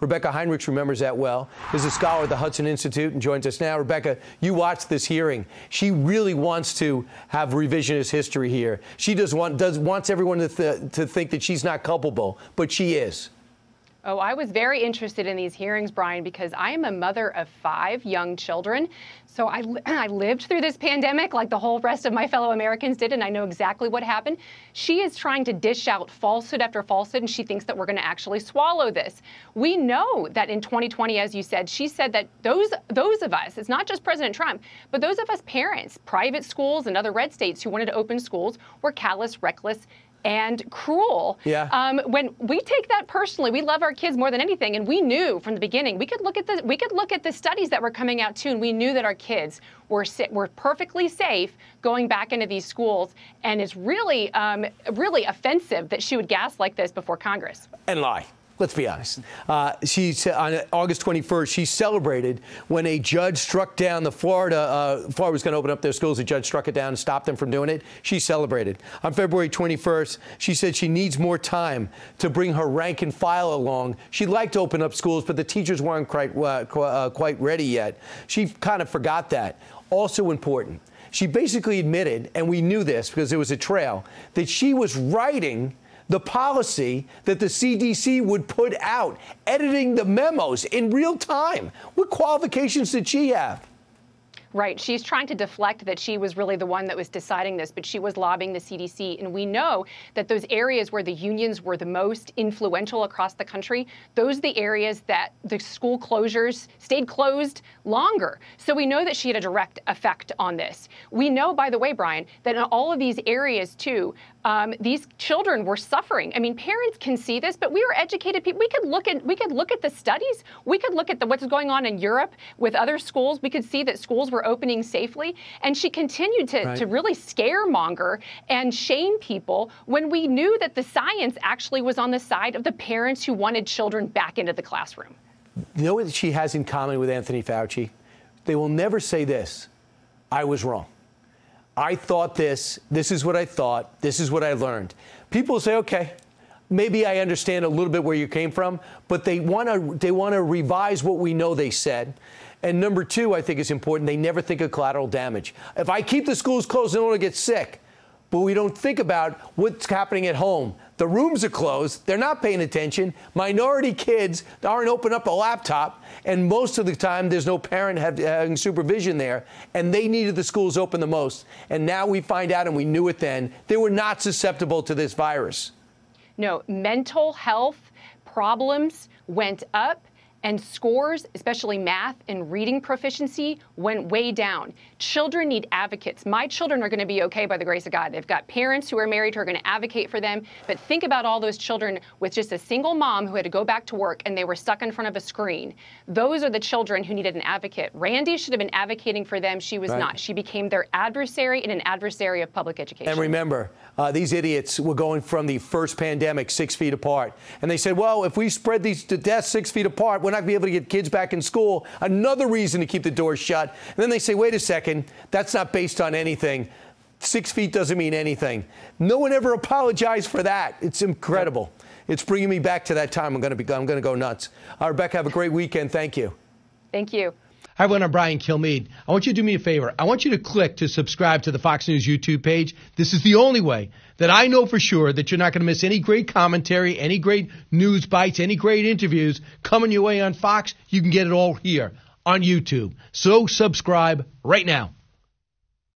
Rebecca Heinrichs remembers that well, is a scholar at the Hudson Institute and joins us now. Rebecca, you watched this hearing. She really wants to have revisionist history here. She wants everyone to think that she's not culpable, but she is. Oh, I was very interested in these hearings, Brian, because I am a mother of 5 young children. So I lived through this pandemic like the whole rest of my fellow Americans did, and I know exactly what happened. She is trying to dish out falsehood after falsehood, and she thinks that we're going to actually swallow this. We know that in 2020, as you said, she said that those of us, it's not just President Trump, but those of us parents, private schools and other red states who wanted to open schools were callous, reckless, and cruel. Yeah. When we take that personally, we love our kids more than anything, and we knew from the beginning. We could look at the studies that were coming out too, and we knew that our kids were perfectly safe going back into these schools. And it's really, really offensive that she would gaslight like this before Congress and lie. Let's be honest. She said on August 21st, she celebrated when a judge struck down the Florida was going to open up their schools. The judge struck it down and stopped them from doing it. She celebrated. On February 21st, she said she needs more time to bring her rank and file along. She'd like to open up schools, but the teachers weren't quite ready yet. She kind of forgot that. Also important, she basically admitted, and we knew this because there was a trail, that she was writing the policy that the CDC would put out, editing the memos in real time. What qualifications did she have? Right. She's trying to deflect that she was really the one that was deciding this, but she was lobbying the CDC. And we know that those areas where the unions were the most influential across the country, those are the areas that the school closures stayed closed longer. So we know that she had a direct effect on this. We know, by the way, Brian, that in all of these areas, too, these children were suffering. I mean, parents can see this, but we were educated people. We could look at the studies. We could look at what's going on in Europe with other schools. We could see that schools were opening safely. And she continued to really scaremonger and shame people when we knew that the science actually was on the side of the parents who wanted children back into the classroom. You know what she has in common with Anthony Fauci? They will never say this: I was wrong. I thought this is what I thought, this is what I learned. People say, okay, maybe I understand a little bit where you came from, but they want to revise what we know they said. And number two, I think it's important, they never think of collateral damage. If I keep the schools closed, no one will get sick. But we don't think about what's happening at home. The rooms are closed. They're not paying attention. Minority kids aren't open up a laptop. And most of the time, there's no parent having supervision there. And they needed the schools open the most. And now we find out, and we knew it then, they were not susceptible to this virus. No, mental health problems went up. And scores, especially math and reading proficiency, went way down. Children need advocates. My children are going to be okay by the grace of God. They've got parents who are married who are going to advocate for them. But think about all those children with just a single mom who had to go back to work and they were stuck in front of a screen. Those are the children who needed an advocate. Randy should have been advocating for them. She was not. She became their adversary and an adversary of public education. And remember, these idiots were going from the first pandemic 6 feet apart. And they said, well, if we spread these deaths 6 feet apart, we're not be able to get kids back in school. Another reason to keep the doors shut. And then they say, wait a second, that's not based on anything. 6 feet doesn't mean anything. No one ever apologized for that. It's incredible. It's bringing me back to that time. I'm going to go nuts. Rebecca, have a great weekend. Thank you. Thank you. Hi, everyone. I'm Brian Kilmeade. I want you to do me a favor. I want you to click to subscribe to the Fox News YouTube page. This is the only way that I know for sure that you're not going to miss any great commentary, any great news bites, any great interviews coming your way on Fox. You can get it all here on YouTube. So subscribe right now.